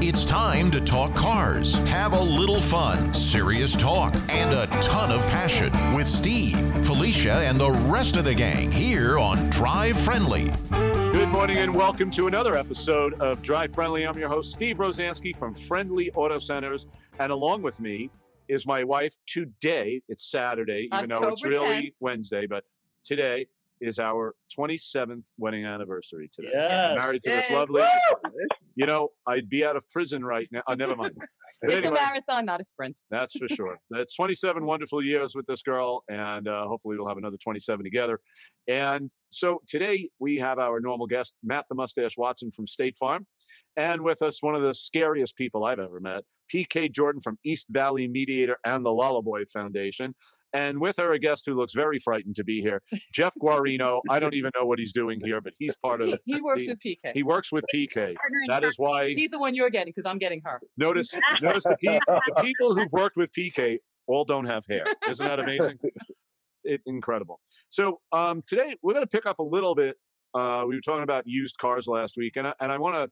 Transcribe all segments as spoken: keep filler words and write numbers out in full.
It's time to talk cars, have a little fun, serious talk, and a ton of passion with Steve, Felecia, and the rest of the gang here on Drive Friendly. Good morning and welcome to another episode of Drive Friendly. I'm your host, Steve Rosansky from Friendly Auto Centers, and along with me is my wife. Today, it's Saturday, even October though it's really tenth. Wednesday, but today is our twenty-seventh wedding anniversary today. Yes. Married to this lovely. Woo! You know, I'd be out of prison right now. Oh, never mind. It's anyway, a marathon, not a sprint. That's for sure. That's twenty-seven wonderful years with this girl, and uh, hopefully we'll have another twenty-seven together. And so today we have our normal guest, Matt the Mustache Watson from State Farm, and with us one of the scariest people I've ever met, P K Jordan from East Valley Mediator and the Lullaboy Foundation. And with her, a guest who looks very frightened to be here, Jeff Guarino. I don't even know what he's doing here, but he's part of it. He, he works he, with P K. He works with P K. That is why. He's the one you're getting, because I'm getting her. Notice, notice the, pe the people who've worked with P K all don't have hair. Isn't that amazing? It, incredible. So um, today, we're going to pick up a little bit. Uh, we were talking about used cars last week, and I, and I want to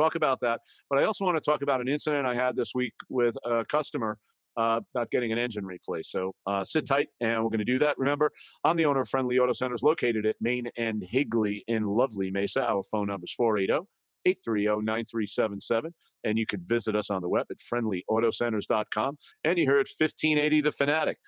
talk about that. But I also want to talk about an incident I had this week with a customer Uh, about getting an engine replaced. So uh, sit tight, and we're going to do that. Remember, I'm the owner of Friendly Auto Centers, located at Main and Higley in lovely Mesa. Our phone number is four eight zero, eight three zero, nine three seven seven. And you can visit us on the web at friendly auto centers dot com. And you hear it, fifteen eighty The Fanatic.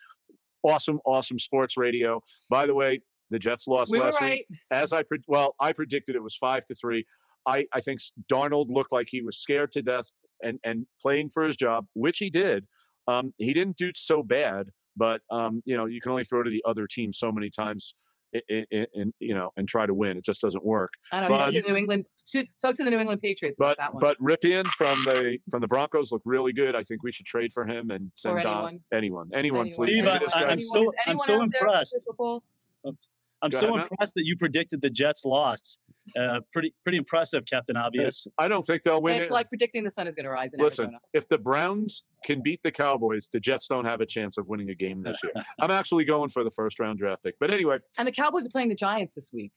Awesome, awesome sports radio. By the way, the Jets lost we last right. week. As I pre well, I predicted it was five to three. I, I think Darnold looked like he was scared to death and, and playing for his job, which he did. Um, he didn't do so bad, but, um, you know, you can only throw to the other team so many times in, in, in you know, and try to win. It just doesn't work. I don't but, know. New England, talk to the New England Patriots about but, that one. But Ripien from the, from the Broncos looked really good. I think we should trade for him and send or anyone. Don, anyone. Anyone, please. Steve, I, I, I'm so, I'm so impressed. I'm so ahead, impressed that you predicted the Jets loss. Uh, pretty, pretty impressive, Captain Obvious. I don't think they'll win. It's it. like predicting the sun is going to rise in Listen, Arizona. If the Browns can beat the Cowboys, the Jets don't have a chance of winning a game this year. I'm actually going for the first round draft pick. But anyway. And the Cowboys are playing the Giants this week.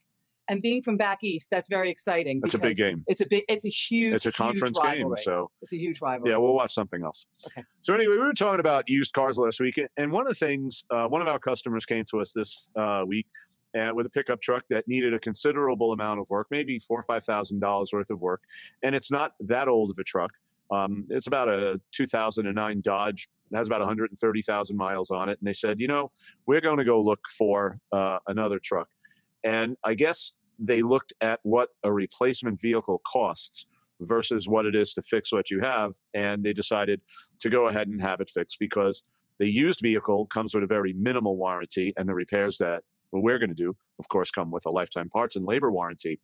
And being from back east, that's very exciting. It's a big game. It's a big. It's a huge. It's a conference huge game, so it's a huge rivalry. Yeah, we'll watch something else. Okay. So anyway, we were talking about used cars last week, and one of the things, uh, one of our customers came to us this uh, week. And with a pickup truck that needed a considerable amount of work, maybe four or five thousand dollars worth of work, and it's not that old of a truck. Um, it's about a two thousand nine Dodge. It has about one hundred thirty thousand miles on it. And they said, you know, we're going to go look for uh, another truck. And I guess they looked at what a replacement vehicle costs versus what it is to fix what you have, and they decided to go ahead and have it fixed because the used vehicle comes with a very minimal warranty, and the repairs that what we're going to do, of course, come with a lifetime parts and labor warranty.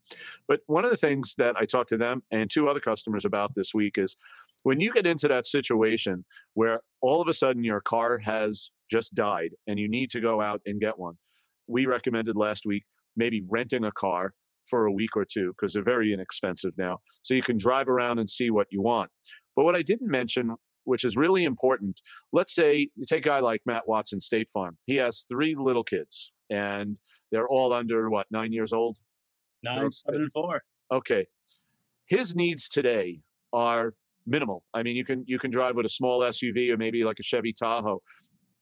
But one of the things that I talked to them and two other customers about this week is when you get into that situation where all of a sudden your car has just died and you need to go out and get one, we recommended last week maybe renting a car for a week or two because they're very inexpensive now. So you can drive around and see what you want. But what I didn't mention, which is really important, let's say you take a guy like Matt Watson, State Farm. He has three little kids. And they're all under, what, nine years old? Nine, seven, and four. Okay. His needs today are minimal. I mean, you can you can drive with a small S U V or maybe like a Chevy Tahoe.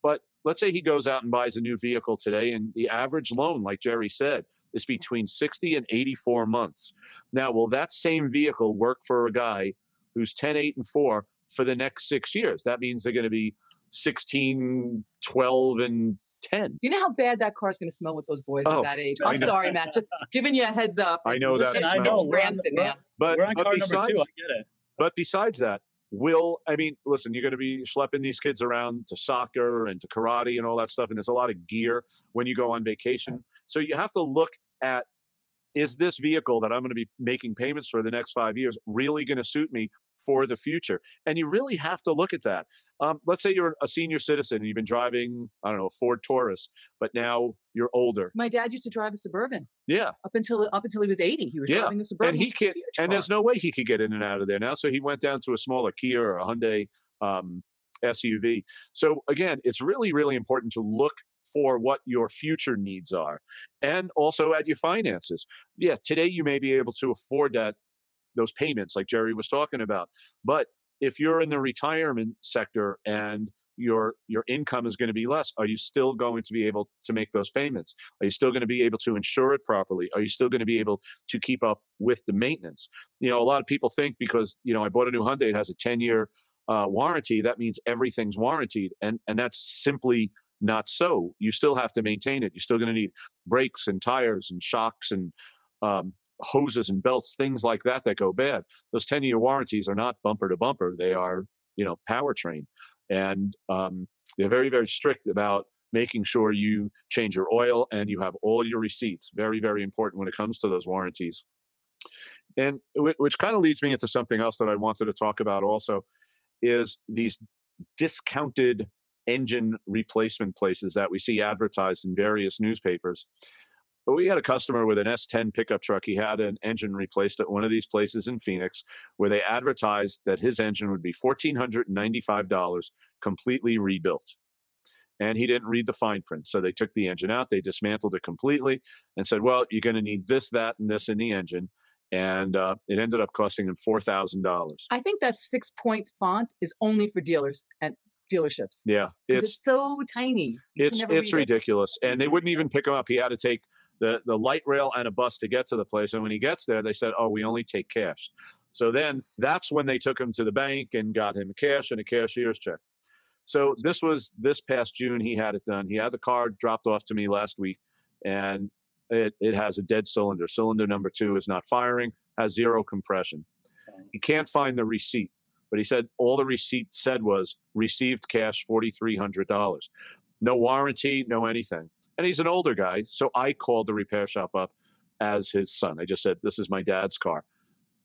But let's say he goes out and buys a new vehicle today, and the average loan, like Jerry said, is between sixty and eighty-four months. Now, will that same vehicle work for a guy who's ten, eight, and four for the next six years? That means they're going to be sixteen, twelve, and ten. Do you know how bad that car is going to smell with those boys oh, at that age? I'm sorry, Matt. Just giving you a heads up. I know that. I know. Rancid, man. But, We're on but car besides, number two. I get it. But besides that, will I mean? Listen, you're going to be schlepping these kids around to soccer and to karate and all that stuff, and there's a lot of gear when you go on vacation. So you have to look at: is this vehicle that I'm going to be making payments for the next five years really going to suit me for the future? And you really have to look at that. Um, let's say you're a senior citizen and you've been driving, I don't know, a Ford Taurus, but now you're older. My dad used to drive a Suburban. Yeah. Up until up until he was eighty, he was yeah. driving a Suburban. And he can't, and there's no way he could get in and out of there now. So he went down to a smaller Kia or a Hyundai um, S U V. So again, it's really, really important to look for what your future needs are and also at your finances. Yeah, today you may be able to afford that those payments like Jerry was talking about. But if you're in the retirement sector and your your income is going to be less, are you still going to be able to make those payments? Are you still going to be able to insure it properly? Are you still going to be able to keep up with the maintenance? You know, a lot of people think because, you know, I bought a new Hyundai, it has a ten-year uh, warranty. That means everything's warranted. And, and that's simply not so. You still have to maintain it. You're still going to need brakes and tires and shocks and um, hoses and belts, things like that that go bad. Those ten-year warranties are not bumper to bumper. They are, you know, powertrain. And um, they're very, very strict about making sure you change your oil and you have all your receipts. Very, very important when it comes to those warranties. And which kind of leads me into something else that I wanted to talk about also is these discounted engine replacement places that we see advertised in various newspapers. We had a customer with an S ten pickup truck. He had an engine replaced at one of these places in Phoenix where they advertised that his engine would be one thousand four hundred ninety-five dollars completely rebuilt. And he didn't read the fine print. So they took the engine out, they dismantled it completely and said, well, you're going to need this, that, and this in the engine. And uh, it ended up costing him four thousand dollars. I think that six-point font is only for dealers and dealerships. Yeah. It's, it's so tiny. You it's it's ridiculous. It. And they wouldn't even pick him up. He had to take the the light rail and a bus to get to the place. And when he gets there, they said, oh, we only take cash. So then that's when they took him to the bank and got him cash and a cashier's check. So this was this past June, he had it done. He had the car dropped off to me last week, and it, it has a dead cylinder. Cylinder number two is not firing, has zero compression. He can't find the receipt, but he said all the receipt said was received cash four thousand three hundred dollars. No warranty, no anything. And he's an older guy, so I called the repair shop up as his son. I just said, this is my dad's car.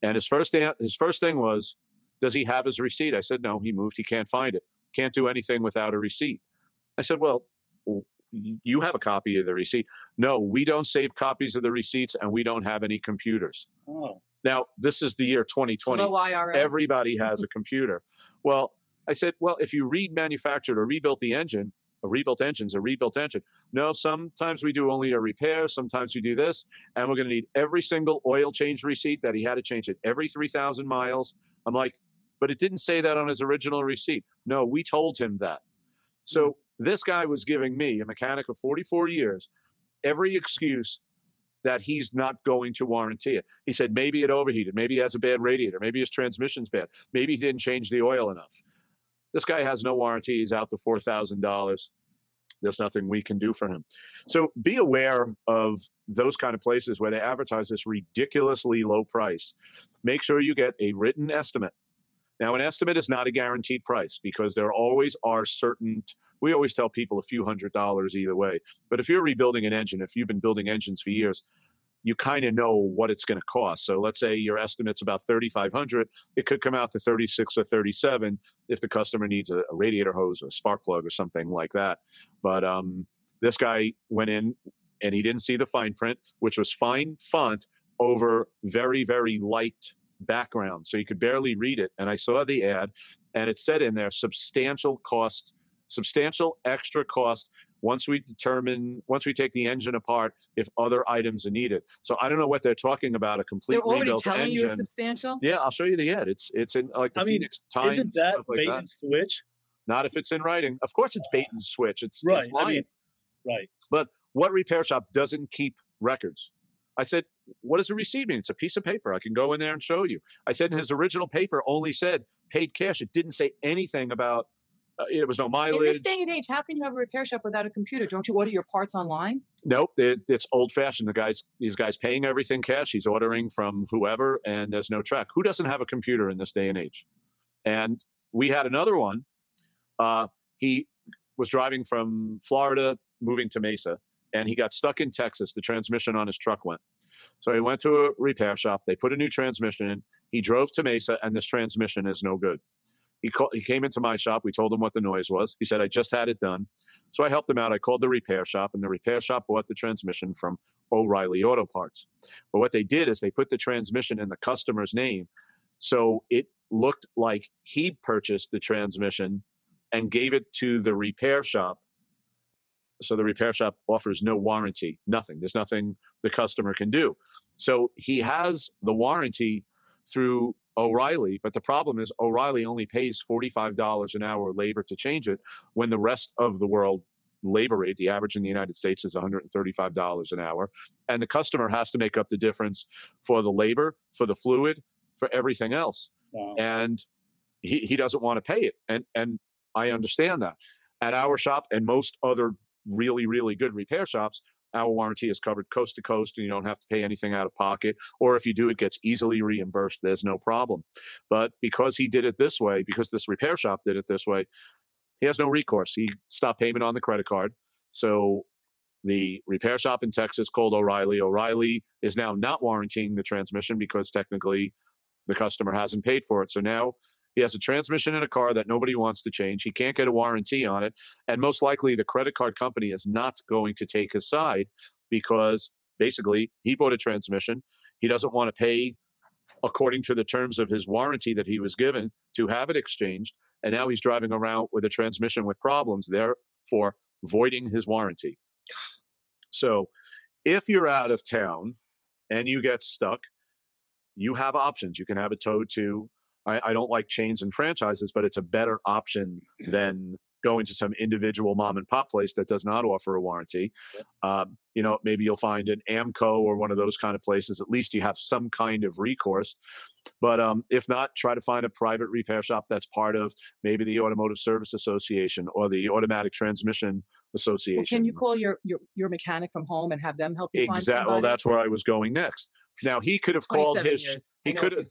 And his first an- his first thing was, does he have his receipt? I said, no, he moved. He can't find it. Can't do anything without a receipt. I said, well, you have a copy of the receipt. No, we don't save copies of the receipts, and we don't have any computers. Oh. Now, this is the year twenty twenty. Everybody has a computer. Well, I said, well, if you remanufactured or rebuilt the engine, a rebuilt engine's a rebuilt engine. No, sometimes we do only a repair. Sometimes we do this. And we're going to need every single oil change receipt that he had to change it every three thousand miles. I'm like, but it didn't say that on his original receipt. No, we told him that. So mm-hmm. This guy was giving me, a mechanic of forty-four years, every excuse that he's not going to warranty it. He said, maybe it overheated. Maybe he has a bad radiator. Maybe his transmission's bad. Maybe he didn't change the oil enough. This guy has no warranty. He's out to four thousand dollars. There's nothing we can do for him. So be aware of those kind of places where they advertise this ridiculously low price. Make sure you get a written estimate. Now, an estimate is not a guaranteed price because there always are certain, we always tell people a few hundred dollars either way. But if you're rebuilding an engine, if you've been building engines for years, you kind of know what it's going to cost. So let's say your estimate's about thirty-five hundred dollars. It could come out to thirty-six or thirty-seven if the customer needs a, a radiator hose or a spark plug or something like that. But um, this guy went in and he didn't see the fine print, which was fine font over very, very light background. So you could barely read it. And I saw the ad and it said in there, substantial cost, substantial extra cost once we determine, once we take the engine apart, if other items are needed. So I don't know what they're talking about, a complete rebuilt engine. They're already telling you it's substantial? Yeah, I'll show you the ad. It's it's in like the I Phoenix mean, Times. Isn't that like bait that. and switch? Not if it's in writing. Of course it's bait and switch. It's right. It's I mean, right. But what repair shop doesn't keep records? I said, what does a receipt mean? It's a piece of paper. I can go in there and show you. I said in his original paper only said paid cash. It didn't say anything about Uh, it was no mileage. In this day and age, how can you have a repair shop without a computer? Don't you order your parts online? Nope, it, it's old-fashioned. The guys, these guys, paying everything cash. He's ordering from whoever, and there's no track. Who doesn't have a computer in this day and age? And we had another one. Uh, he was driving from Florida, moving to Mesa, and he got stuck in Texas. The transmission on his truck went. So he went to a repair shop. They put a new transmission in. He drove to Mesa, and this transmission is no good. He, call, he came into my shop. We told him what the noise was. He said, I just had it done. So I helped him out. I called the repair shop, and the repair shop bought the transmission from O'Reilly Auto Parts. But what they did is they put the transmission in the customer's name. So it looked like he purchased the transmission and gave it to the repair shop. So the repair shop offers no warranty, nothing. There's nothing the customer can do. So he has the warranty through O'Reilly, but the problem is O'Reilly only pays forty-five dollars an hour labor to change it when the rest of the world labor rate, the average in the United States is one hundred thirty-five dollars an hour. And the customer has to make up the difference for the labor, for the fluid, for everything else. Wow. And he, he doesn't want to pay it. And, and I understand that. At our shop and most other really, really good repair shops, our warranty is covered coast to coast and you don't have to pay anything out of pocket. Or if you do, it gets easily reimbursed. There's no problem. But because he did it this way, because this repair shop did it this way, he has no recourse. He stopped payment on the credit card. So the repair shop in Texas called O'Reilly. O'Reilly is now not warrantying the transmission because technically the customer hasn't paid for it. So now he has a transmission in a car that nobody wants to change. He can't get a warranty on it. And most likely the credit card company is not going to take his side because basically he bought a transmission. He doesn't want to pay according to the terms of his warranty that he was given to have it exchanged. And now he's driving around with a transmission with problems, therefore voiding his warranty. So if you're out of town and you get stuck, you have options. You can have it towed to, I, I don't like chains and franchises, but it's a better option than going to some individual mom and pop place that does not offer a warranty. Um, you know, maybe you'll find an Amco or one of those kind of places. At least you have some kind of recourse. But um, if not, try to find a private repair shop that's part of maybe the Automotive Service Association or the Automatic Transmission Association. Well, can you call your, your your mechanic from home and have them help you? Exactly. Well, that's where I was going next. Now he could have called his years. he could have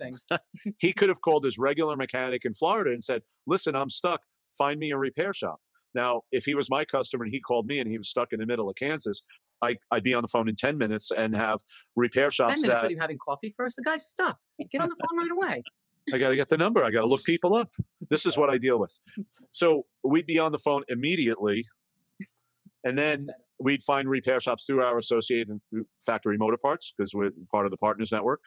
he could have called his regular mechanic in Florida and said, "Listen, I'm stuck. Find me a repair shop." Now, if he was my customer and he called me and he was stuck in the middle of Kansas, I, I'd be on the phone in ten minutes and have repair shops. ten minutes, that, what are you having coffee first? The guy's stuck. Get on the phone right away. I got to get the number. I got to look people up. This is what I deal with. So we'd be on the phone immediately. And then we'd find repair shops through our association, through Factory Motor Parts, because we're part of the Partners Network.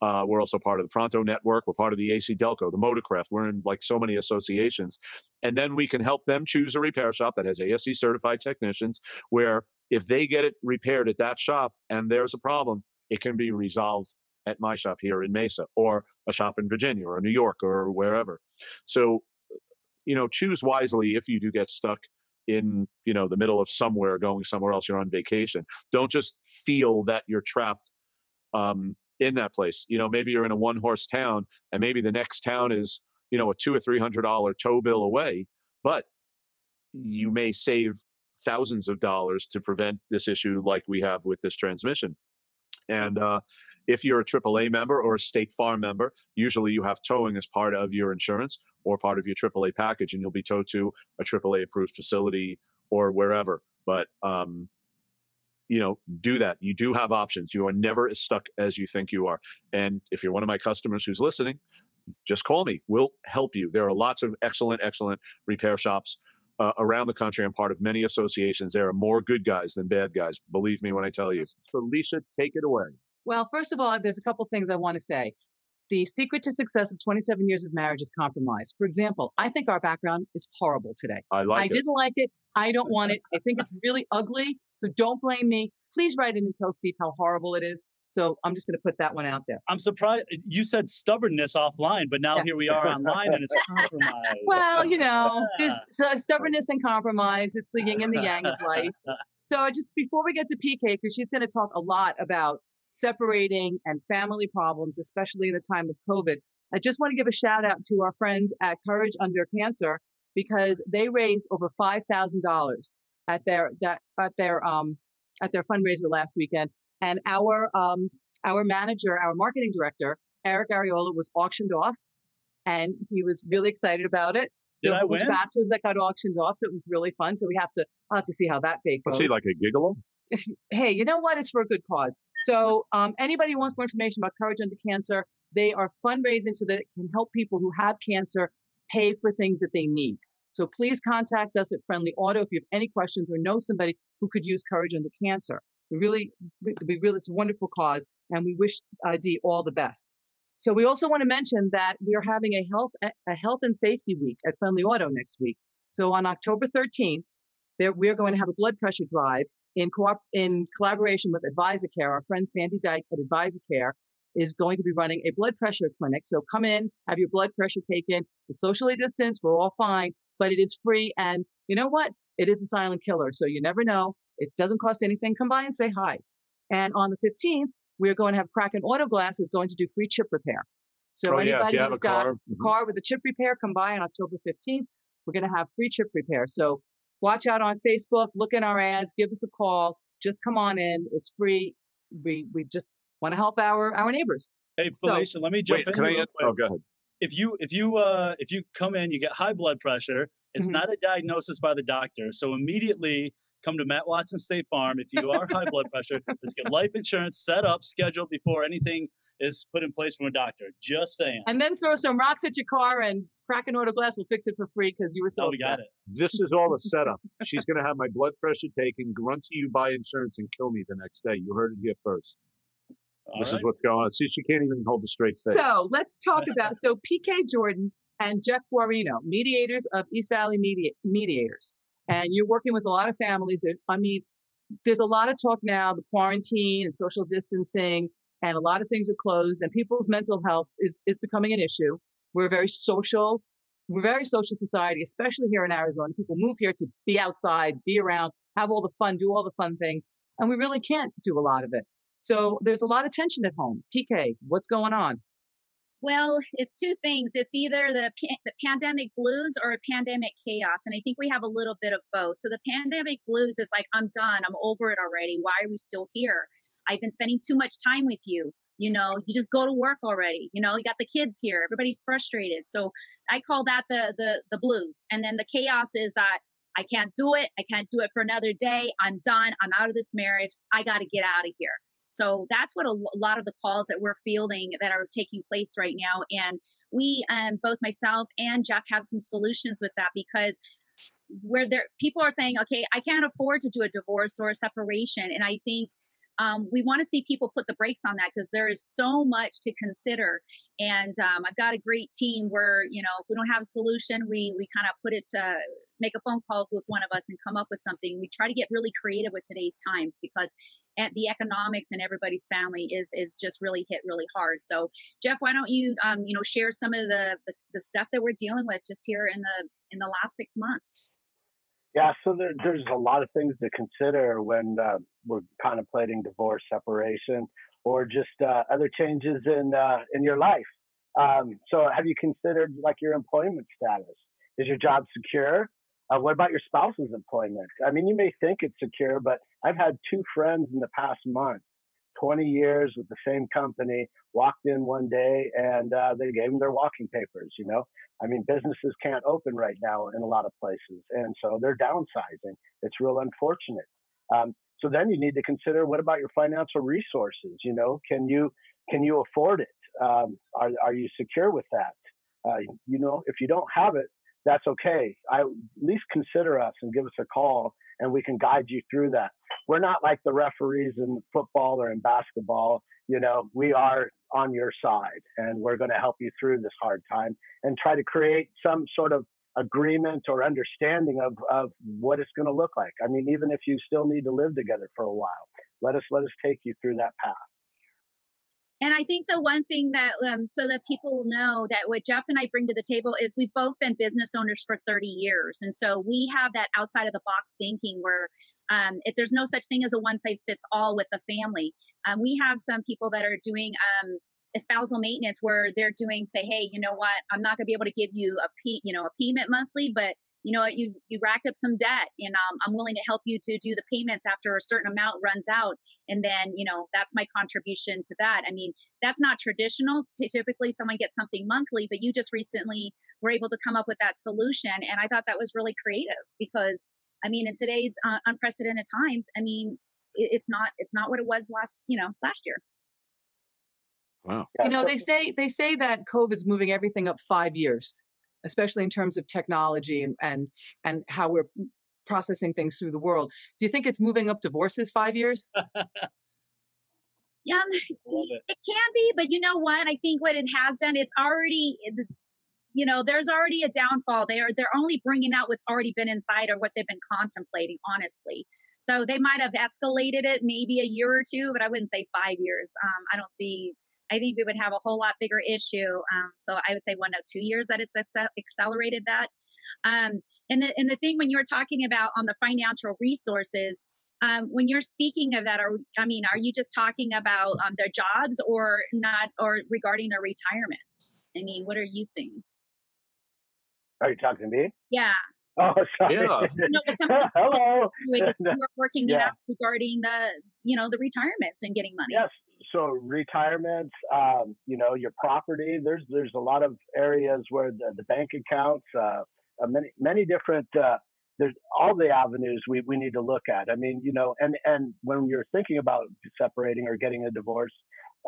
Uh, we're also part of the Pronto Network. We're part of the A C Delco, the Motorcraft. We're in like so many associations. And then we can help them choose a repair shop that has A S C certified technicians, where if they get it repaired at that shop and there's a problem, it can be resolved at my shop here in Mesa or a shop in Virginia or New York or wherever. So, you know, choose wisely if you do get stuck in, you know, the middle of somewhere, going somewhere else, you're on vacation. Don't just feel that you're trapped um, in that place. You know, maybe you're in a one horse town and maybe the next town is, you know, a two or three hundred dollars tow bill away, but you may save thousands of dollars to prevent this issue like we have with this transmission. And uh, if you're a triple A member or a State Farm member, usually you have towing as part of your insurance or part of your triple A package, and you'll be towed to a triple A approved facility or wherever. But, um, you know, do that. You do have options. You are never as stuck as you think you are. And if you're one of my customers who's listening, just call me. We'll help you. There are lots of excellent, excellent repair shops Uh, around the country. I'm part of many associations. There are more good guys than bad guys. Believe me when I tell you. Felecia, take it away. Well, first of all, there's a couple things I want to say. The secret to success of twenty-seven years of marriage is compromise. For example, I think our background is horrible today. I like I it. I didn't like it. I don't want it. I think it's really ugly. So don't blame me. Please write in and tell Steve how horrible it is. So I'm just going to put that one out there. I'm surprised you said stubbornness offline, but now yeah. Here we are online and it's compromise. Well, you know, there's uh, stubbornness and compromise. It's the yin and the yang of life. So just before we get to P K, because she's going to talk a lot about separating and family problems, especially in the time of COVID, I just want to give a shout out to our friends at Courage Under Cancer, because they raised over five thousand dollars at their, that, at their, um, at their fundraiser last weekend. And our um, our manager, our marketing director, Eric Ariola, was auctioned off, and he was really excited about it. Did I win? There were batches that got auctioned off, so it was really fun. So we have to I'll have to see how that day goes. Was he like a gigolo? Hey, you know what? It's for a good cause. So um, anybody who wants more information about Courage Under Cancer, they are fundraising so that it can help people who have cancer pay for things that they need. So please contact us at Friendly Auto if you have any questions or know somebody who could use Courage Under Cancer. We really, we really, it's a wonderful cause, and we wish uh, Dee all the best. So we also want to mention that we are having a health, a health and safety week at Friendly Auto next week. So on October thirteenth, there, we are going to have a blood pressure drive in co in collaboration with AdvisorCare, our friend Sandy Dyke at AdvisorCare, is going to be running a blood pressure clinic. So come in, have your blood pressure taken. It's socially distanced. We're all fine, but it is free. And you know what? It is a silent killer. So you never know. It doesn't cost anything. Come by and say hi. And on the fifteenth, we're going to have Kraken Autoglass is going to do free chip repair. So oh, anybody yeah, who's a got car. a car with a chip repair, come by on October fifteenth. We're going to have free chip repair. So watch out on Facebook, look at our ads, give us a call. Just come on in. It's free. We we just want to help our, our neighbors. Hey, Felicia, so, let me jump wait, in. Can I, oh, go ahead. If you if you uh, if you come in, you get high blood pressure. It's mm-hmm. not a diagnosis by the doctor. So immediately come to Matt Watson State Farm. If you are high blood pressure, let's get life insurance set up, scheduled before anything is put in place from a doctor. Just saying. And then throw some rocks at your car and Kraken Autoglass will fix it for free because you were so oh, we upset. Got it. This is all a setup. She's going to have my blood pressure taken, guarantee you buy insurance, and kill me the next day. You heard it here first. All this right. is what's going on. See, she can't even hold a straight face. So let's talk about, so P K Jordan and Jeff Guarino, mediators of East Valley Medi- Mediators. And you're working with a lot of families. There's, I mean, there's a lot of talk now, the quarantine and social distancing, and a lot of things are closed, and people's mental health is, is becoming an issue. We're a very social, we're a very social society, especially here in Arizona. People move here to be outside, be around, have all the fun, do all the fun things, and we really can't do a lot of it. So there's a lot of tension at home. P K, what's going on? Well, it's two things. It's either the, pa- the pandemic blues or a pandemic chaos. And I think we have a little bit of both. So the pandemic blues is like, I'm done. I'm over it already. Why are we still here? I've been spending too much time with you. You know, you just go to work already. You know, you got the kids here. Everybody's frustrated. So I call that the the, the blues. And then the chaos is that I can't do it. I can't do it for another day. I'm done. I'm out of this marriage. I got to get out of here. So that's what a lot of the calls that we're fielding that are taking place right now. And we, um, both myself and Jeff, have some solutions with that, because where there people are saying, okay, I can't afford to do a divorce or a separation. And I think um, we want to see people put the brakes on that, because there is so much to consider. And um, I've got a great team where, you know, if we don't have a solution, we we kind of put it to make a phone call with one of us and come up with something. We try to get really creative with today's times, because at the economics and everybody's family is is just really hit really hard. So Jeff, why don't you um, you know share some of the, the the stuff that we're dealing with just here in the in the last six months? Yeah, so there, there's a lot of things to consider when uh, we're contemplating divorce, separation, or just uh, other changes in uh, in your life. Um, so have you considered like your employment status? Is your job secure? Uh, what about your spouse's employment? I mean, you may think it's secure, but I've had two friends in the past month, twenty years with the same company, walked in one day and uh, they gave them their walking papers, you know? I mean, businesses can't open right now in a lot of places. And so they're downsizing. It's real unfortunate. Um, so then you need to consider, what about your financial resources? You know, can you can you afford it? Um, are, are you secure with that? Uh, you know, if you don't have it, that's okay. I, at least consider us and give us a call, and we can guide you through that. We're not like the referees in football or in basketball. You know, we are on your side, and we're going to help you through this hard time and try to create some sort of agreement or understanding of, of what it's going to look like. I mean, even if you still need to live together for a while, let us let us take you through that path. And I think the one thing that, um, so that people will know that what Jeff and I bring to the table is we've both been business owners for thirty years. And so we have that outside of the box thinking where um, if there's no such thing as a one size fits all with the family. Um, we have some people that are doing um, spousal maintenance where they're doing, say, hey, you know what, I'm not going to be able to give you a, p- you know, a payment monthly, but you know what, you, you racked up some debt and um, I'm willing to help you to do the payments after a certain amount runs out. And then, you know, that's my contribution to that. I mean, that's not traditional. It's typically someone gets something monthly, but you just recently were able to come up with that solution. And I thought that was really creative because, I mean, in today's uh, unprecedented times, I mean, it, it's not, it's not what it was last, you know, last year. Wow. You know, they say, they say that COVID's moving everything up five years. Especially in terms of technology and, and and how we're processing things through the world. Do you think it's moving up divorces five years? Yeah, it. it can be, but you know what? I think what it has done, it's already you know, there's already a downfall. They are, they're only bringing out what's already been inside or what they've been contemplating, honestly. So they might have escalated it maybe a year or two, but I wouldn't say five years. Um, I don't see, I think we would have a whole lot bigger issue. Um, so I would say one to two years that it's accelerated that. Um, and the, and the thing when you're talking about on the financial resources, Um, when you're speaking of that, are, I mean, are you just talking about um, their jobs or not, or regarding their retirements? I mean, what are you seeing? Are you talking to me? Yeah. Oh, sorry. Yeah. No, hello. You're working yeah. it out regarding the, you know, the retirements and getting money. Yes. So retirements, um, you know, your property. There's there's a lot of areas where the, the bank accounts, uh, many many different. Uh, There's all the avenues we, we need to look at. I mean, you know, and, and when you're thinking about separating or getting a divorce,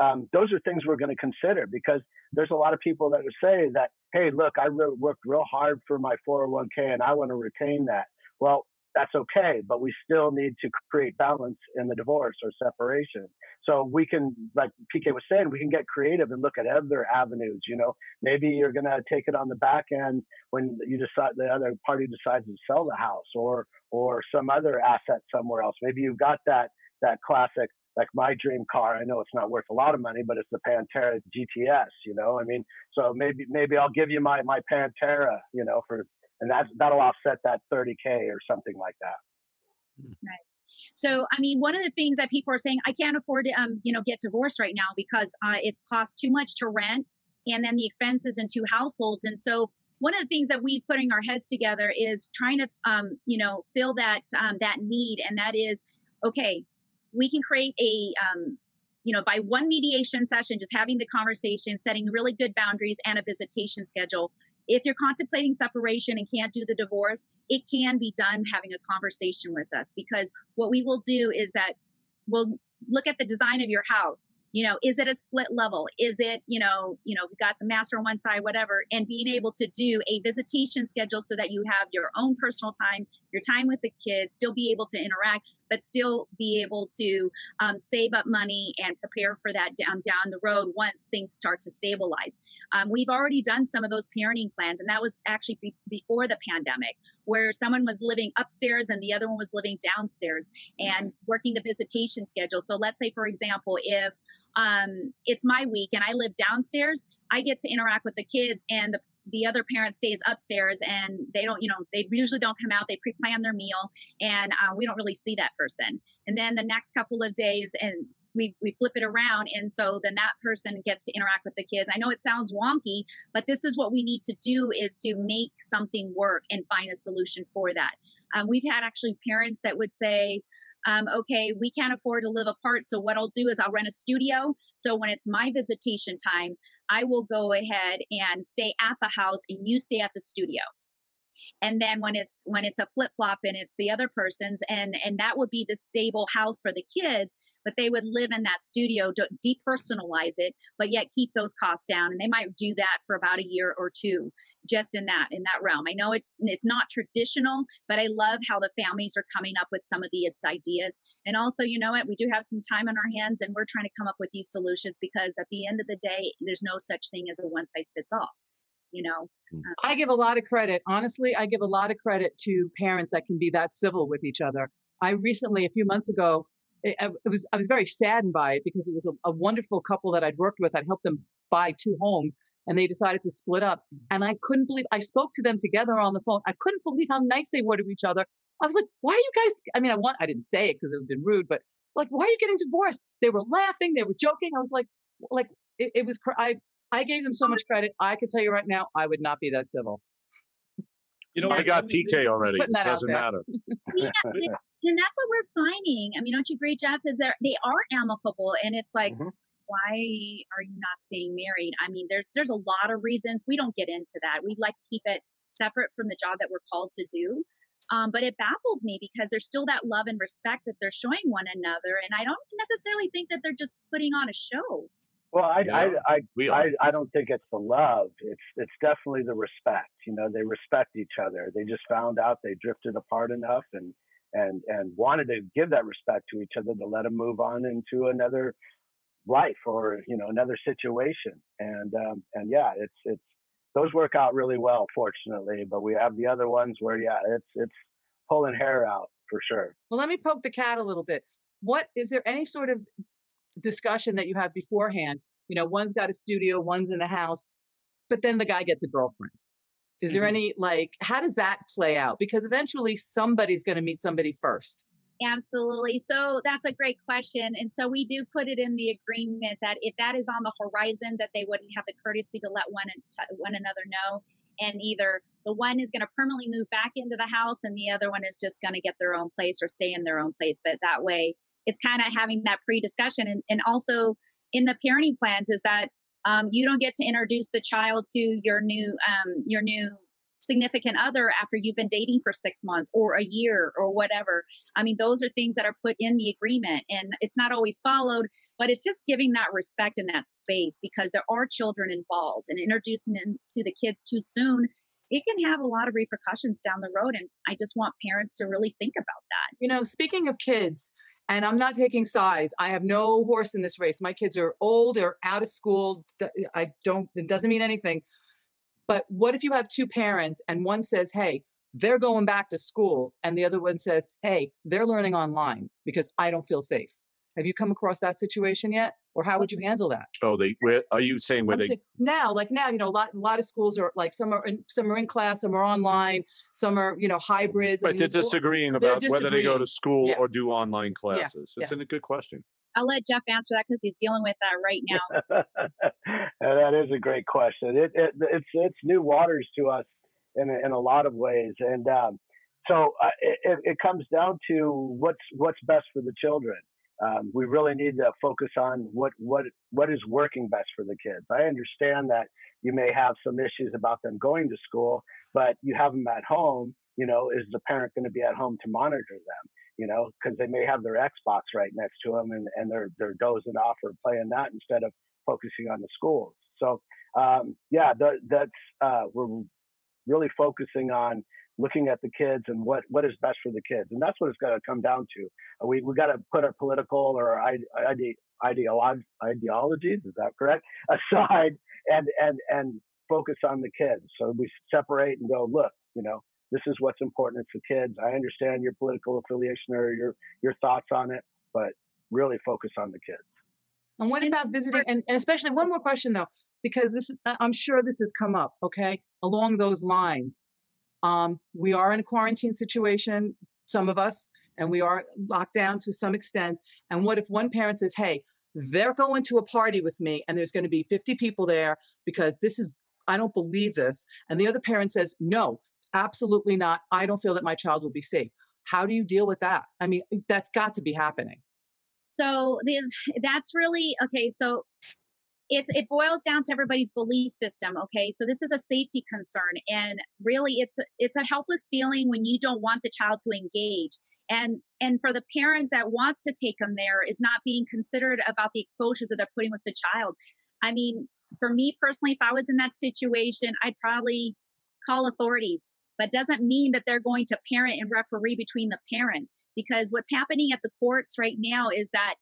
um, those are things we're going to consider, because there's a lot of people that are saying that, hey, look, I really worked real hard for my four oh one k and I want to retain that. Well, that's okay, but we still need to create balance in the divorce or separation. So we can, like P K was saying, we can get creative and look at other avenues. You know, maybe you're going to take it on the back end when you decide, the other party decides to sell the house or or some other asset somewhere else. Maybe you've got that that classic, like my dream car. I know it's not worth a lot of money, but it's the Pantera G T S. You know, I mean, so maybe maybe I'll give you my my Pantera. You know, for and that that'll offset that thirty k or something like that. Right. So, I mean, one of the things that people are saying, I can't afford to, um, you know, get divorced right now because uh, it's cost too much to rent, and then the expenses in two households. And so one of the things that we putting our heads together is trying to, um, you know, fill that, um, that need. And that is, okay, we can create a, um, you know, by one mediation session, just having the conversation, setting really good boundaries and a visitation schedule. If you're contemplating separation and can't do the divorce, it can be done having a conversation with us, because what we will do is that we'll look at the design of your house. You know, is it a split level? Is it, you know, you know, we got the master on one side, whatever, and being able to do a visitation schedule so that you have your own personal time, your time with the kids, still be able to interact, but still be able to um, save up money and prepare for that down, down the road once things start to stabilize. Um, we've already done some of those parenting plans, and that was actually be- before the pandemic, where someone was living upstairs and the other one was living downstairs and working the visitation schedule. So let's say, for example, if um, it's my week and I live downstairs, I get to interact with the kids, and the the other parent stays upstairs, and they don't, you know, they usually don't come out. They pre-plan their meal, and uh, we don't really see that person. And then the next couple of days, and we, we flip it around. And so then that person gets to interact with the kids. I know it sounds wonky, but this is what we need to do, is to make something work and find a solution for that. Um, we've had actually parents that would say, Um, okay, we can't afford to live apart, so what I'll do is I'll rent a studio. So when it's my visitation time, I will go ahead and stay at the house and you stay at the studio. And then when it's when it's a flip-flop and it's the other person's, and, and that would be the stable house for the kids, but they would live in that studio, depersonalize it, but yet keep those costs down. And they might do that for about a year or two, just in that in that realm. I know it's it's not traditional, but I love how the families are coming up with some of these ideas. And also, you know what, we do have some time on our hands, and we're trying to come up with these solutions, because at the end of the day, there's no such thing as a one-size-fits-all. You know, uh, I give a lot of credit. Honestly, I give a lot of credit to parents that can be that civil with each other. I recently, a few months ago, it, it was I was very saddened by it, because it was a, a wonderful couple that I'd worked with. I'd helped them buy two homes, and they decided to split up. And I couldn't believe, I spoke to them together on the phone. I couldn't believe how nice they were to each other. I was like, why are you guys, I mean, I want, I didn't say it because it would have been rude, but like, why are you getting divorced? They were laughing, they were joking. I was like, like it, it was, I, I gave them so much credit. I could tell you right now, I would not be that civil. You know, I got P K already. It doesn't matter. Yeah, and that's what we're finding. I mean, don't you agree, Jeff? Is there, they are amicable, and it's like, mm-hmm. why are you not staying married? I mean, there's there's a lot of reasons. We don't get into that. We'd like to keep it separate from the job that we're called to do. Um, but it baffles me, because there's still that love and respect that they're showing one another, and I don't necessarily think that they're just putting on a show. Well, I, yeah, I, I, I, I don't think it's the love. It's it's definitely the respect. You know, they respect each other. They just found out they drifted apart enough, and and and wanted to give that respect to each other to let them move on into another life, or you know, another situation. And um, and yeah, it's it's those work out really well, fortunately. But we have the other ones where, yeah, it's it's pulling hair out for sure. Well, let me poke the cat a little bit. What is there any sort of discussion that you have beforehand? You know, one's got a studio, one's in the house, but then the guy gets a girlfriend. Is there mm-hmm. any, like, how does that play out? Because eventually somebody's going to meet somebody first. Absolutely. So that's a great question. And so we do put it in the agreement that if that is on the horizon, that they wouldn't have the courtesy to let one and one another know. And either the one is going to permanently move back into the house and the other one is just going to get their own place or stay in their own place. But that way it's kind of having that pre-discussion. And, and also in the parenting plans is that um, you don't get to introduce the child to your new, um, your new significant other after you've been dating for six months or a year or whatever. I mean, those are things that are put in the agreement and it's not always followed, but it's just giving that respect and that space because there are children involved and introducing them to the kids too soon. It can have a lot of repercussions down the road. And I just want parents to really think about that. You know, speaking of kids, and I'm not taking sides. I have no horse in this race. My kids are old, they're out of school. I don't, it doesn't mean anything. But what if you have two parents and one says, hey, they're going back to school. And the other one says, hey, they're learning online because I don't feel safe. Have you come across that situation yet? Or how would you handle that? Oh, they, where, are you saying where I'm they? Saying, now, like now, you know, a lot, a lot of schools are like, some are in, some are in class, some are online, some are, you know, hybrids. Right, they're disagreeing about they're disagreeing. whether they go to school yeah. or do online classes. Yeah. It's yeah. a good question. I'll let Jeff answer that because he's dealing with that right now. That is a great question. It, it, it's it's new waters to us in a, in a lot of ways, and um, so uh, it, it comes down to what's what's best for the children. Um, we really need to focus on what what what is working best for the kids. I understand that you may have some issues about them going to school, but you have them at home. You know, is the parent going to be at home to monitor them? You know, because they may have their Xbox right next to them and, and they're, they're dozing off or playing that instead of focusing on the schools. So, um, yeah, that, that's, uh, we're really focusing on looking at the kids and what, what is best for the kids. And that's what it's got to come down to. We, we got to put our political or our ide- ideolo- ideologies, is that correct, aside and, and, and focus on the kids. So we separate and go, look, you know, this is what's important to kids. I understand your political affiliation or your, your thoughts on it, but really focus on the kids. And what about visiting? And, and especially one more question though, because this, I'm sure this has come up, okay, along those lines. Um, we are in a quarantine situation, some of us, and we are locked down to some extent. And what if one parent says, hey, they're going to a party with me and there's going to be fifty people there because this is, I don't believe this. And the other parent says, no, absolutely not. I don't feel that my child will be safe. How do you deal with that? I mean, that's got to be happening. So that's really, okay, so it's, it boils down to everybody's belief system, okay? So this is a safety concern. And really, it's it's a helpless feeling when you don't want the child to engage. And and for the parent that wants to take them there is not being considerate about the exposure that they're putting with the child. I mean, for me personally, if I was in that situation, I'd probably call authorities. But doesn't mean that they're going to parent and referee between the parent, because what's happening at the courts right now is that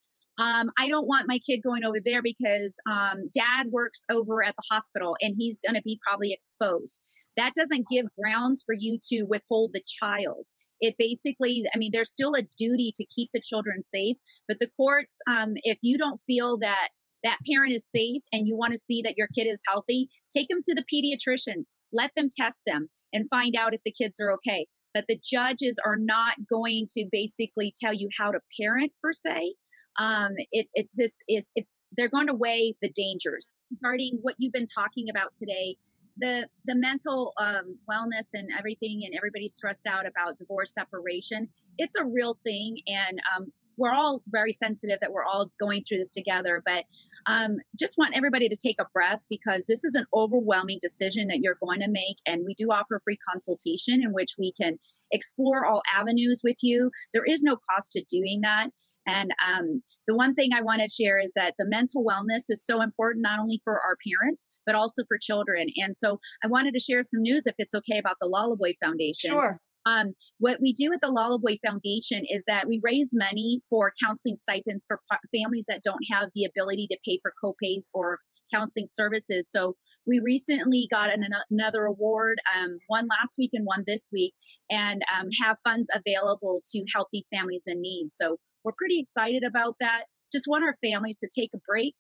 um, I don't want my kid going over there because um, dad works over at the hospital and he's going to be probably exposed. That doesn't give grounds for you to withhold the child. It basically, I mean, there's still a duty to keep the children safe, but the courts, um, if you don't feel that that parent is safe and you want to see that your kid is healthy, take them to the pediatrician. Let them test them and find out if the kids are okay. But the judges are not going to basically tell you how to parent per se. Um, it, it just is, it, they're going to weigh the dangers. Regarding what you've been talking about today, the, the mental um, wellness and everything, and everybody's stressed out about divorce, separation, it's a real thing. And um, we're all very sensitive that we're all going through this together, but um, just want everybody to take a breath because this is an overwhelming decision that you're going to make. And we do offer a free consultation in which we can explore all avenues with you. There is no cost to doing that. And um, the one thing I want to share is that the mental wellness is so important, not only for our parents, but also for children. And so I wanted to share some news, if it's okay, about the Lullaboy Foundation. Sure. Um, what we do at the Lullaboy Foundation is that we raise money for counseling stipends for p- families that don't have the ability to pay for copays or counseling services. So we recently got an, another award, um, one last week and one this week, and um, have funds available to help these families in need. So we're pretty excited about that. Just want our families to take a break,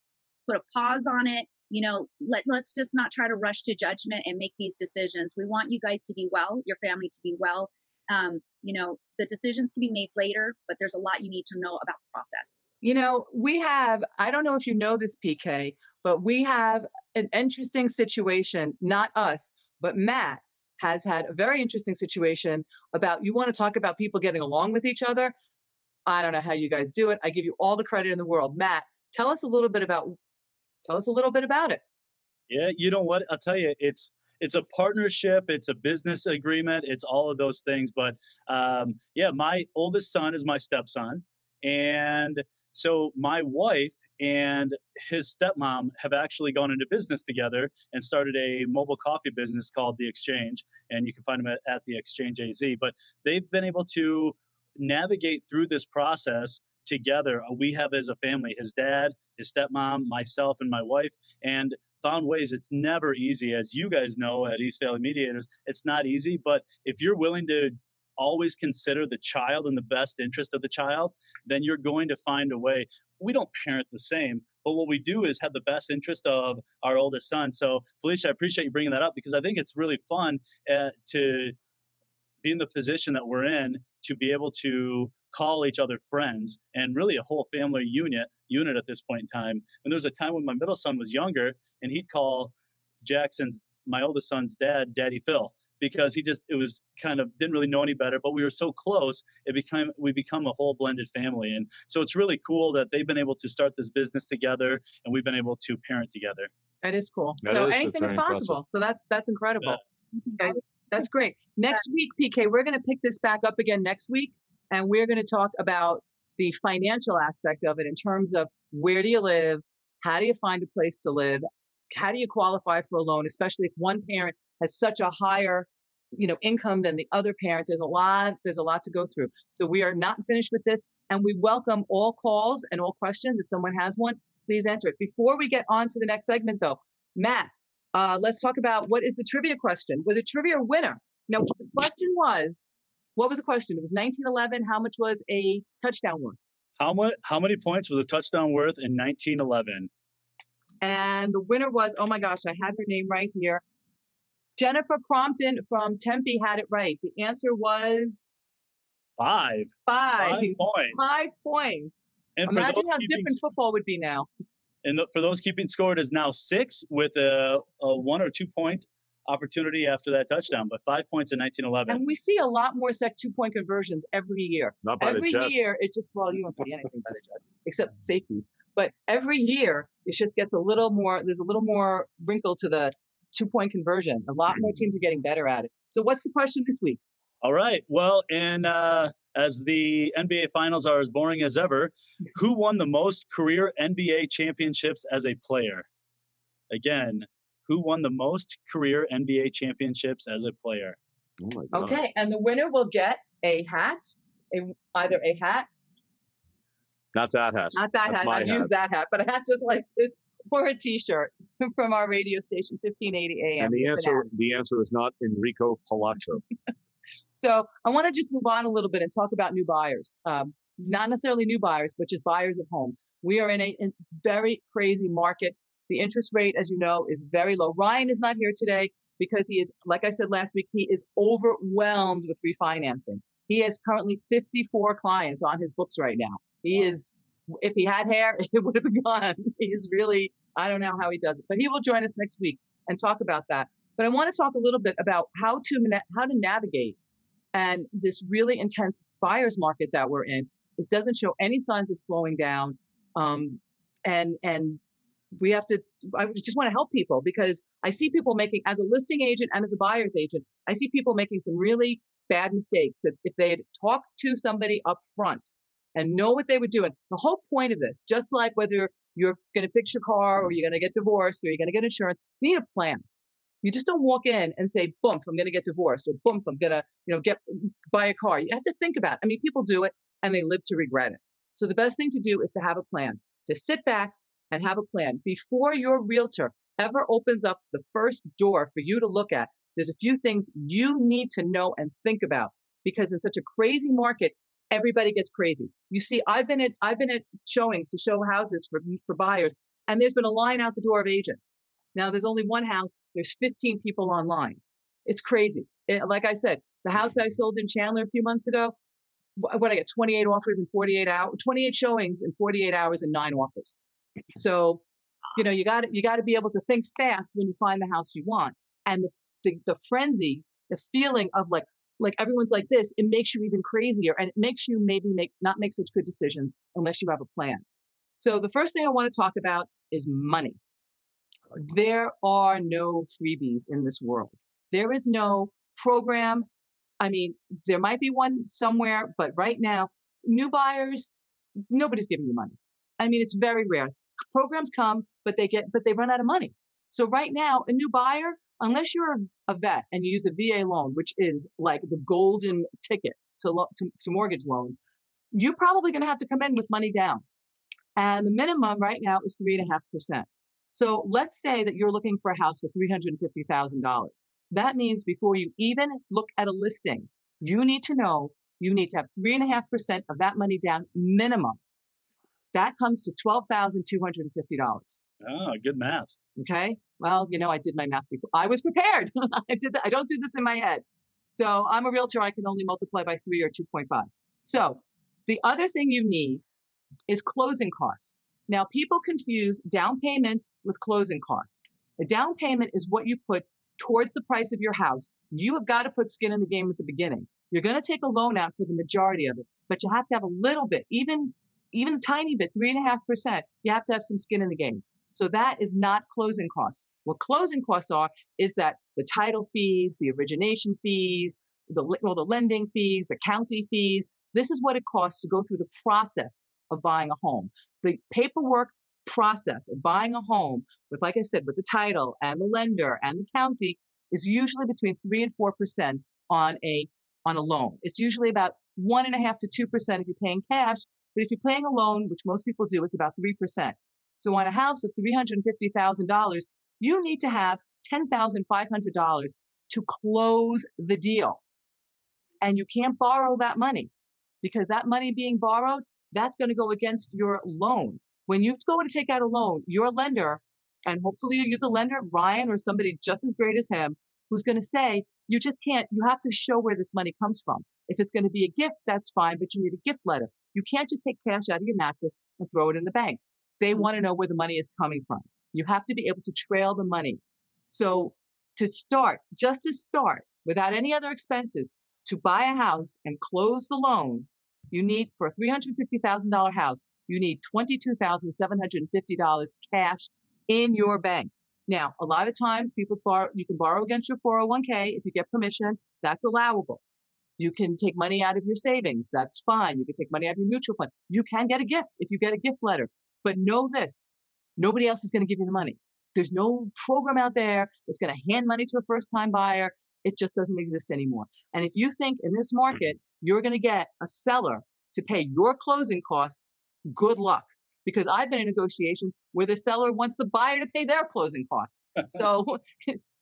put a pause on it. You know, let, let's just not try to rush to judgment and make these decisions. We want you guys to be well, your family to be well. Um, you know, the decisions can be made later, but there's a lot you need to know about the process. You know, we have, I don't know if you know this, P K, but we have an interesting situation, not us, but Matt has had a very interesting situation about, you want to talk about people getting along with each other? I don't know how you guys do it. I give you all the credit in the world. Matt, tell us a little bit about Tell us a little bit about it. Yeah, you know what? I'll tell you, it's it's a partnership. It's a business agreement. It's all of those things. But um, yeah, my oldest son is my stepson. And so my wife and his stepmom have actually gone into business together and started a mobile coffee business called The Exchange. And you can find them at, at The Exchange A Z. But they've been able to navigate through this process together. We have as a family, his dad, his stepmom, myself, and my wife, and found ways. It's never easy, as you guys know at East Valley Mediators. It's not easy, but if you're willing to always consider the child and the best interest of the child, then you're going to find a way. We don't parent the same, but what we do is have the best interest of our oldest son. So, Felicia, I appreciate you bringing that up because I think it's really fun uh, to be in the position that we're in to be able to call each other friends and really a whole family unit unit at this point in time. And there was a time when my middle son was younger and he'd call Jackson's, my oldest son's dad, Daddy Phil, because he just, it was kind of, didn't really know any better, but we were so close, it became, we become a whole blended family. And so it's really cool that they've been able to start this business together and we've been able to parent together. That is cool. That so is anything is possible. Impressive. So that's, that's incredible. Yeah. Okay. That's great. Next week, P K, we're going to pick this back up again next week. And we're going to talk about the financial aspect of it in terms of where do you live? How do you find a place to live? How do you qualify for a loan, especially if one parent has such a higher, you know, income than the other parent? There's a lot, there's a lot to go through. So we are not finished with this. And we welcome all calls and all questions. If someone has one, please enter it. Before we get on to the next segment, though, Matt, uh, let's talk about what is the trivia question. With a trivia winner. Now, the question was, What was the question? It was nineteen eleven. How much was a touchdown worth? How much? How many points was a touchdown worth in nineteen eleven? And the winner was, oh my gosh, I had her name right here. Jennifer Crompton from Tempe had it right. The answer was five. Five, five points. Five points. And imagine how keeping, different football would be now. And for those keeping score, it is now six with a, a one or two point opportunity after that touchdown, but five points in nineteen eleven. And we see a lot more sec two-point conversions every year. Not by every the Jets. year, it just, well, you don't see anything by the Jets, except safeties. But every year, it just gets a little more, there's a little more wrinkle to the two-point conversion. A lot more teams are getting better at it. So what's the question this week? All right. Well, and uh, as the N B A finals are as boring as ever, who won the most career N B A championships as a player? Again, who won the most career N B A championships as a player? Oh my God. Okay, and the winner will get a hat, a, either a hat. Not that hat. Not that That's hat. I use that hat, but a hat just like this, or a T-shirt from our radio station, fifteen eighty A M. And the answer, the answer is not Enrico Palaccio. So I want to just move on a little bit and talk about new buyers. Um, not necessarily new buyers, but just buyers of home. We are in a in very crazy market. The interest rate, as you know, is very low. Ryan is not here today because he is, like I said last week, he is overwhelmed with refinancing. He has currently fifty-four clients on his books right now. He wow. is, if he had hair, it would have been gone. He is really, I don't know how he does it, but he will join us next week and talk about that. But I want to talk a little bit about how to how to navigate and this really intense buyer's market that we're in. It doesn't show any signs of slowing down, um, and and. We have to, I just want to help people because I see people making, as a listing agent and as a buyer's agent, I see people making some really bad mistakes that if they had talked to somebody up front and know what they were doing. The whole point of this, just like whether you're going to fix your car or you're going to get divorced or you're going to get insurance, you need a plan. You just don't walk in and say, boom, I'm going to get divorced or boom, I'm going to, you know, get, buy a car. You have to think about it. I mean, people do it and they live to regret it. So the best thing to do is to have a plan, to sit back, and have a plan. Before your realtor ever opens up the first door for you to look at, there's a few things you need to know and think about, because in such a crazy market, everybody gets crazy. You see, I've been at I've been at showings to show houses for, for buyers, and there's been a line out the door of agents. Now, there's only one house. There's fifteen people online. It's crazy. It, like I said, the house I sold in Chandler a few months ago, what I got, twenty-eight offers in forty-eight hours, twenty-eight showings in forty-eight hours and nine offers. So, you know, you got you got to be able to think fast when you find the house you want. And the, the, the frenzy, the feeling of like, like everyone's like this, it makes you even crazier, and it makes you maybe make not make such good decisions unless you have a plan. So the first thing I want to talk about is money. There are no freebies in this world. There is no program. I mean, there might be one somewhere, but right now, new buyers, nobody's giving you money. I mean, it's very rare. Programs come, but they get, but they run out of money. So right now, a new buyer, unless you're a vet and you use a V A loan, which is like the golden ticket to, lo- to, to mortgage loans, you're probably going to have to come in with money down. And the minimum right now is three and a half percent. So let's say that you're looking for a house for three hundred fifty thousand dollars. That means before you even look at a listing, you need to know you need to have three and a half percent of that money down minimum. That comes to twelve thousand two hundred fifty dollars. Oh, good math. Okay. Well, you know, I did my math before. I was prepared. I did that. I don't do this in my head. So I'm a realtor. I can only multiply by three or two point five. So the other thing you need is closing costs. Now, people confuse down payment with closing costs. A down payment is what you put towards the price of your house. You have got to put skin in the game at the beginning. You're going to take a loan out for the majority of it, but you have to have a little bit, even, even a tiny bit, three and a half percent. You have to have some skin in the game. So that is not closing costs. What closing costs are is that the title fees, the origination fees, the, well, the lending fees, the county fees. This is what it costs to go through the process of buying a home. The paperwork process of buying a home with, like I said, with the title and the lender and the county is usually between three and four percent on a on a loan. It's usually about one and a half to two percent if you're paying cash, but if you're paying a loan, which most people do, it's about three percent. So on a house of three hundred and fifty thousand dollars, you need to have ten thousand five hundred dollars to close the deal. And you can't borrow that money, because that money being borrowed, that's going to go against your loan. When you go to take out a loan, your lender, and hopefully you use a lender, Ryan, or somebody just as great as him, who's going to say, you just can't, you have to show where this money comes from. If it's going to be a gift, that's fine, but you need a gift letter. You can't just take cash out of your mattress and throw it in the bank. They want to know where the money is coming from. You have to be able to trail the money. So to start, just to start, without any other expenses, to buy a house and close the loan, you need, for a three hundred fifty thousand dollars house, you need twenty-two thousand seven hundred fifty dollars cash in your bank. Now, a lot of times people borrow, you can borrow against your four oh one k if you get permission. That's allowable. You can take money out of your savings. That's fine. You can take money out of your mutual fund. You can get a gift if you get a gift letter. But know this, nobody else is going to give you the money. There's no program out there that's going to hand money to a first-time buyer. It just doesn't exist anymore. And if you think in this market you're going to get a seller to pay your closing costs, good luck, because I've been in negotiations where the seller wants the buyer to pay their closing costs. So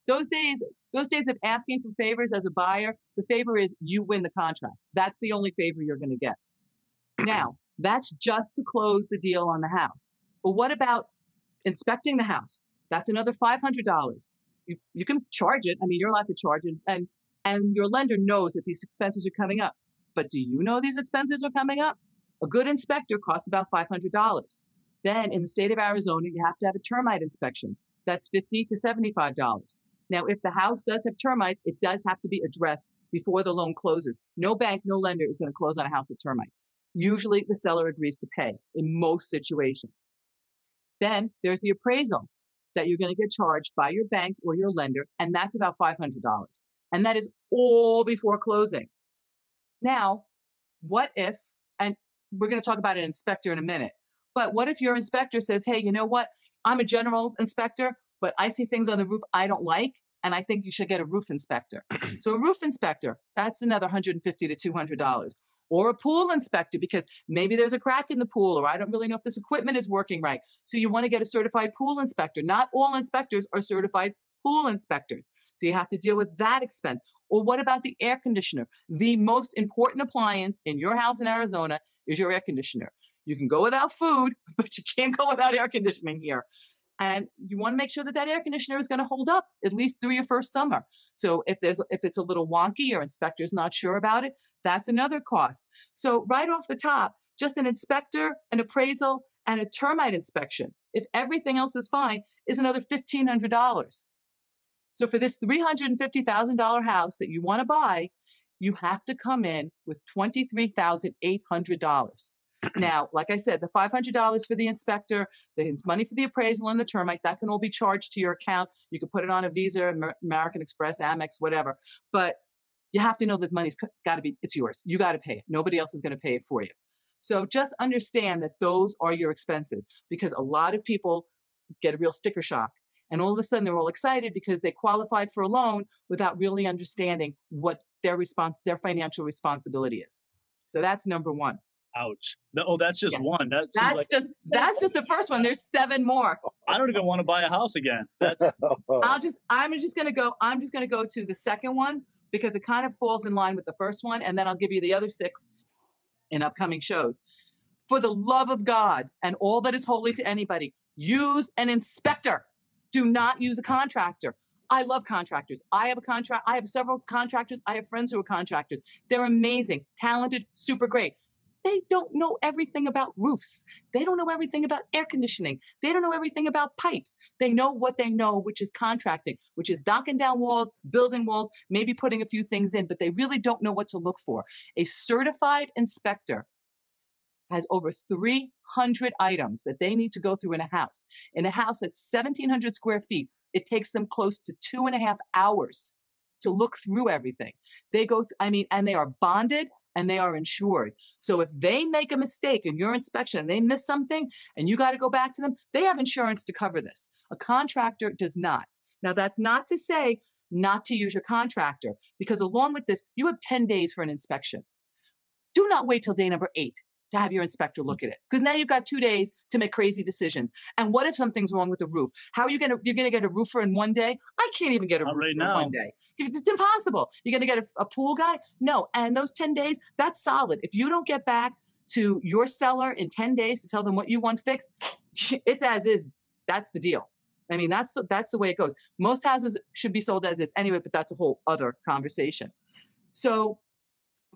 those days, those days of asking for favors as a buyer, the favor is you win the contract. That's the only favor you're going to get. Now, that's just to close the deal on the house. But what about inspecting the house? That's another five hundred dollars. You, you can charge it. I mean, you're allowed to charge it, and, and your lender knows that these expenses are coming up. But do you know these expenses are coming up? A good inspector costs about five hundred dollars. Then in the state of Arizona, you have to have a termite inspection. That's fifty to seventy-five dollars. Now, if the house does have termites, it does have to be addressed before the loan closes. No bank, no lender is going to close on a house with termites. Usually the seller agrees to pay in most situations. Then there's the appraisal that you're going to get charged by your bank or your lender, and that's about five hundred dollars. And that is all before closing. Now, what if, and we're going to talk about an inspector in a minute. But what if your inspector says, hey, you know what? I'm a general inspector, but I see things on the roof I don't like, and I think you should get a roof inspector. So a roof inspector, that's another one hundred fifty dollars to two hundred dollars. or a pool inspector because maybe there's a crack in the pool, or I don't really know if this equipment is working right. So you want to get a certified pool inspector. Not all inspectors are certified pool inspectors. So you have to deal with that expense. Or what about the air conditioner? The most important appliance in your house in Arizona is your air conditioner. You can go without food, but you can't go without air conditioning here. And you want to make sure that that air conditioner is going to hold up at least through your first summer. So if there's if it's a little wonky or inspector's not sure about it, that's another cost. So right off the top, just an inspector, an appraisal, and a termite inspection, if everything else is fine, is another fifteen hundred dollars. So for this three hundred fifty thousand dollars house that you want to buy, you have to come in with twenty-three thousand eight hundred dollars. Now, like I said, the five hundred dollars for the inspector, the money for the appraisal and the termite, that can all be charged to your account. You can put it on a Visa, American Express, Amex, whatever. But you have to know that money's got to be, it's yours. You got to pay it. Nobody else is going to pay it for you. So just understand that those are your expenses, because a lot of people get a real sticker shock. And all of a sudden, they're all excited because they qualified for a loan without really understanding what their response, their financial responsibility is. So that's number one. Ouch. Oh, that's just yeah. one. That that's like- just that's just the first one. There's seven more. I don't even want to buy a house again. That's I'll just I'm just gonna go, I'm just gonna go to the second one because it kind of falls in line with the first one, and then I'll give you the other six in upcoming shows. For the love of God and all that is holy to anybody, use an inspector. Do not use a contractor. I love contractors. I have a contract, I have several contractors, I have friends who are contractors. They're amazing, talented, super great. They don't know everything about roofs. They don't know everything about air conditioning. They don't know everything about pipes. They know what they know, which is contracting, which is knocking down walls, building walls, maybe putting a few things in, but they really don't know what to look for. A certified inspector has over three hundred items that they need to go through in a house. In a house that's seventeen hundred square feet, it takes them close to two and a half hours to look through everything. They go, th- I mean, and they are bonded. And they are insured. So if they make a mistake in your inspection, and they miss something and you got to go back to them, they have insurance to cover this. A contractor does not. Now, that's not to say not to use your contractor, because along with this, you have ten days for an inspection. Do not wait till day number eight to have your inspector look at it, because now you've got two days to make crazy decisions. And what if something's wrong with the roof? How are you going to, you're going to get a roofer in one day? I can't even get a Not roofer right in now. one day. It's impossible. You're going to get a, a pool guy? No. And those ten days, that's solid. If you don't get back to your seller in ten days to tell them what you want fixed, it's as is. That's the deal. I mean, that's the, that's the way it goes. Most houses should be sold as is anyway, but that's a whole other conversation. So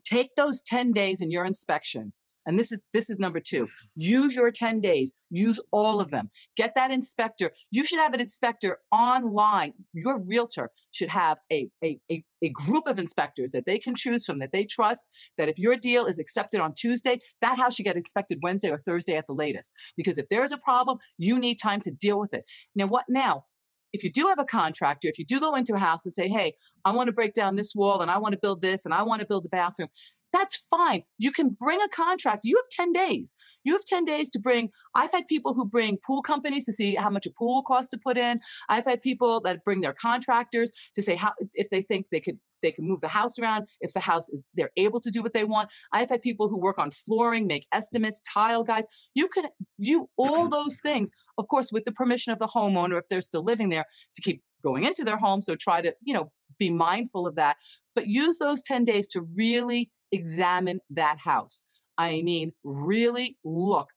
take those ten days in your inspection. And this is this is number two. Use your ten days. Use all of them. Get that inspector. You should have an inspector online. Your realtor should have a, a, a, a group of inspectors that they can choose from, that they trust, that if your deal is accepted on Tuesday, that house should get inspected Wednesday or Thursday at the latest. Because if there is a problem, you need time to deal with it. Now, what now? If you do have a contractor, if you do go into a house and say, hey, I want to break down this wall and I want to build this and I want to build a bathroom, that's fine. You can bring a contract. You have ten days. You have ten days to bring. I've had people who bring pool companies to see how much a pool will cost to put in. I've had people that bring their contractors to say how, if they think they could, they can move the house around, if the house is, they're able to do what they want. I've had people who work on flooring, make estimates, tile guys. You can do all those things, of course, with the permission of the homeowner, if they're still living there, to keep going into their home. So try to, you know, be mindful of that, but use those ten days to really examine that house. I mean, really look.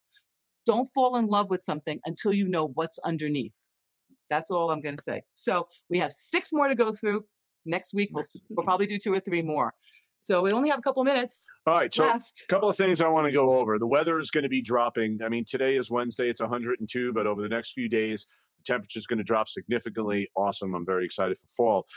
Don't fall in love with something until you know what's underneath. That's all I'm going to say. So we have six more to go through. Next week, we'll, we'll probably do two or three more. So we only have a couple of minutes All right, so left. A couple of things I want to go over. The weather is going to be dropping. I mean, today is Wednesday. It's one hundred two, but over the next few days, the temperature is going to drop significantly. Awesome. I'm very excited for fall.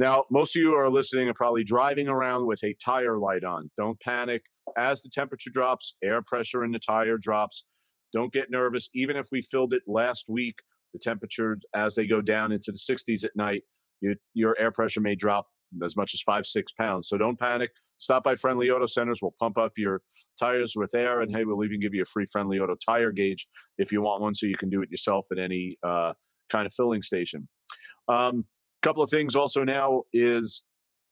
Now, most of you are listening are probably driving around with a tire light on. Don't panic. As the temperature drops, air pressure in the tire drops. Don't get nervous. Even if we filled it last week, the temperatures, as they go down into the sixties at night, you, your air pressure may drop as much as five, six pounds. So don't panic. Stop by Friendly Auto Centers. We'll pump up your tires with air. And hey, we'll even give you a free Friendly Auto tire gauge if you want one, so you can do it yourself at any uh, kind of filling station. Um, Couple of things also now is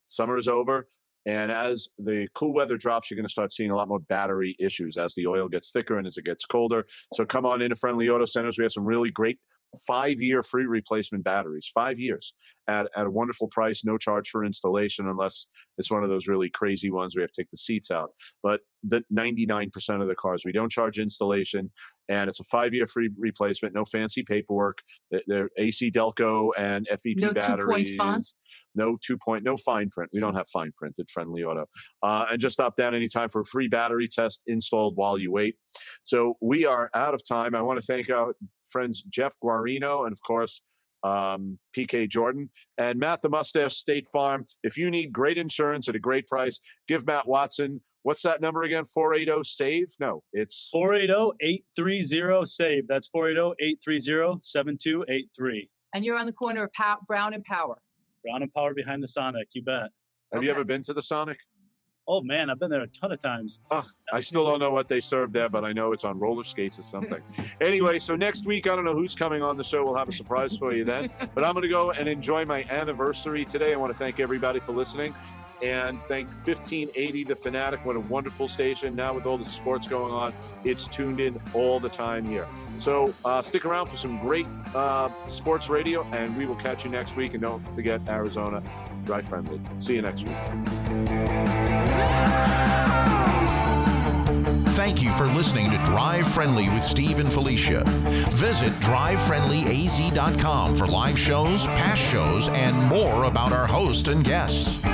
summer is over. And as the cool weather drops, you're going to start seeing a lot more battery issues as the oil gets thicker and as it gets colder. So come on into Friendly Auto Centers. We have some really great five-year free replacement batteries, five years at, at a wonderful price, no charge for installation unless it's one of those really crazy ones where you have to take the seats out. But the ninety-nine percent of the cars, we don't charge installation, and it's a five-year free replacement, no fancy paperwork. They're, they're A C Delco and F E P no batteries. Two font. No two-point, no fine print. We don't have fine print at Friendly Auto. Uh, and just stop down anytime for a free battery test installed while you wait. So we are out of time. I want to thank our friends Jeff Guarino and, of course, um, P K Jordan and Matt the Mustache State Farm. If you need great insurance at a great price, give Matt Watson. What's that number again? four eight zero save? No, it's four eight zero, eight three zero, save. That's four eight zero, eight three zero, seven two eight three. And you're on the corner of Pow- Brown and Power. Brown and Power behind the Sonic, you bet. Have okay. you ever been to the Sonic? Oh, man, I've been there a ton of times. Oh, I still don't know what they serve there, but I know it's on roller skates or something. Anyway, so next week, I don't know who's coming on the show. We'll have a surprise for you then. But I'm going to go and enjoy my anniversary today. I want to thank everybody for listening. And thank fifteen eighty The Fanatic. What a wonderful station. Now with all the sports going on, it's tuned in all the time here. So uh, stick around for some great uh, sports radio, and we will catch you next week. And don't forget, Arizona, drive friendly. See you next week. Thank you for listening to Drive Friendly with Steve and Felecia. Visit drive friendly a z dot com for live shows, past shows, and more about our host and guests.